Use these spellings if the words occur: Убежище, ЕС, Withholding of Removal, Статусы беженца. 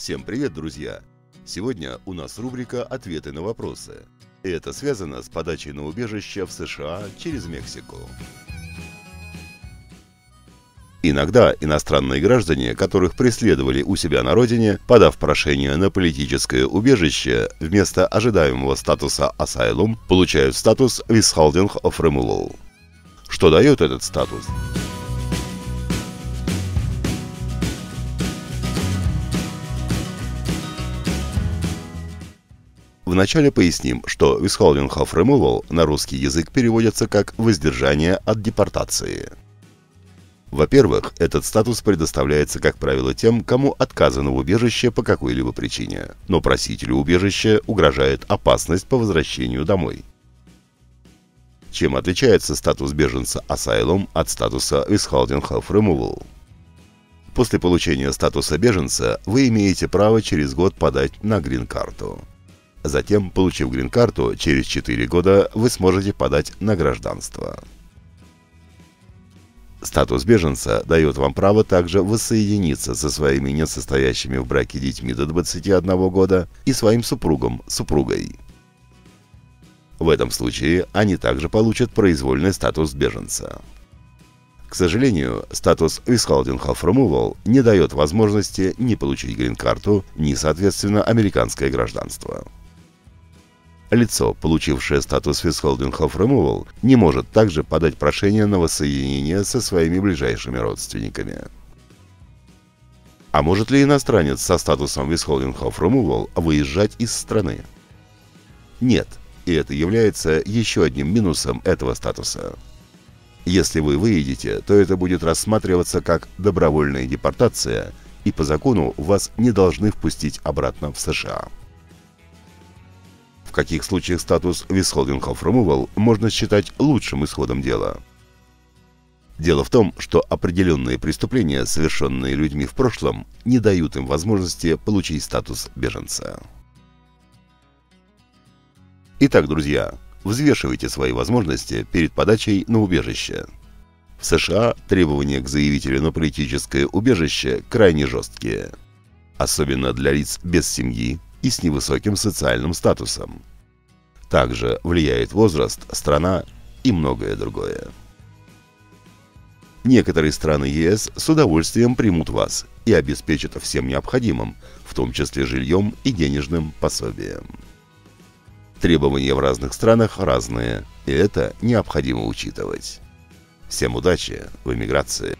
Всем привет, друзья! Сегодня у нас рубрика «Ответы на вопросы». Это связано с подачей на убежище в США через Мексику. Иногда иностранные граждане, которых преследовали у себя на родине, подав прошение на политическое убежище, вместо ожидаемого статуса Asylum получают статус Withholding of Removal. Что дает этот статус? Вначале поясним, что Withholding of Removal на русский язык переводится как «воздержание от депортации». Во-первых, этот статус предоставляется, как правило, тем, кому отказано в убежище по какой-либо причине, но просителю убежища угрожает опасность по возвращению домой. Чем отличается статус беженца Asylum от статуса Withholding of Removal? После получения статуса беженца вы имеете право через год подать на грин-карту. Затем, получив грин-карту, через 4 года вы сможете подать на гражданство. Статус беженца дает вам право также воссоединиться со своими несостоящими в браке детьми до 21 года и своим супругом/супругой. В этом случае они также получат произвольный статус беженца. К сожалению, статус Withholding of Removal не дает возможности ни получить грин-карту, ни, соответственно, американское гражданство. Лицо, получившее статус Withholding of Removal, не может также подать прошение на воссоединение со своими ближайшими родственниками. А может ли иностранец со статусом Withholding of Removal выезжать из страны? Нет, и это является еще одним минусом этого статуса. Если вы выедете, то это будет рассматриваться как добровольная депортация, и по закону вас не должны впустить обратно в США. В каких случаях статус Withholding of Removal можно считать лучшим исходом дела? Дело в том, что определенные преступления, совершенные людьми в прошлом, не дают им возможности получить статус беженца. Итак, друзья, взвешивайте свои возможности перед подачей на убежище. В США требования к заявителю на политическое убежище крайне жесткие, особенно для лиц без семьи и с невысоким социальным статусом. Также влияет возраст, страна и многое другое. Некоторые страны ЕС с удовольствием примут вас и обеспечат всем необходимым, в том числе жильем и денежным пособием. Требования в разных странах разные, и это необходимо учитывать. Всем удачи в эмиграции!